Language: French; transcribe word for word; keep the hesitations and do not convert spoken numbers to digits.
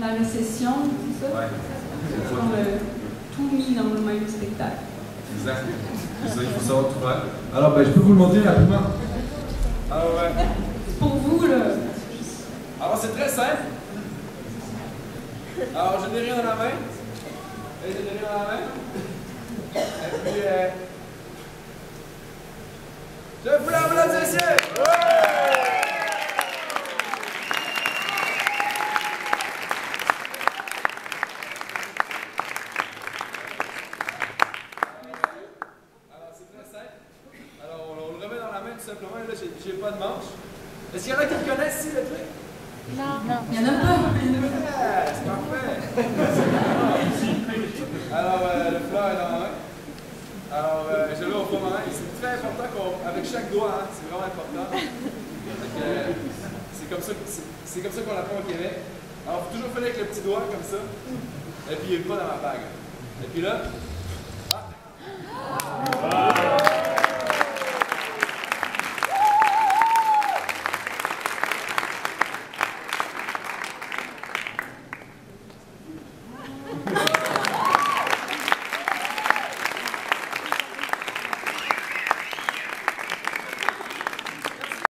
la récession, tout ça. Ouais. Ils ont euh, tout mis dans le même spectacle. Exact. C'est ça, il faut savoir tout faire. Alors, ben, je peux vous le montrer rapidement. Ah ouais. Pour vous, là. Alors, c'est très simple. Alors, je n'ai rien dans la main. Et je n'ai rien dans la main. Et puis, euh... je vous l'applaudis ici. Ouais. J'ai pas de manche. Est-ce qu'il y en a qui connaissent ici le truc? Non. non. Il y en a pas. Ah, c'est parfait. Alors, euh, le fleur est dans ma main. Alors, euh, je l'ai au fond de ma main. C'est très important qu'avec chaque doigt, hein, c'est vraiment important. C'est comme ça, c'est comme ça qu'on apprend au Québec. Alors, faut toujours faire avec le petit doigt, comme ça. Et puis, il n'est pas dans ma bague. Et puis là...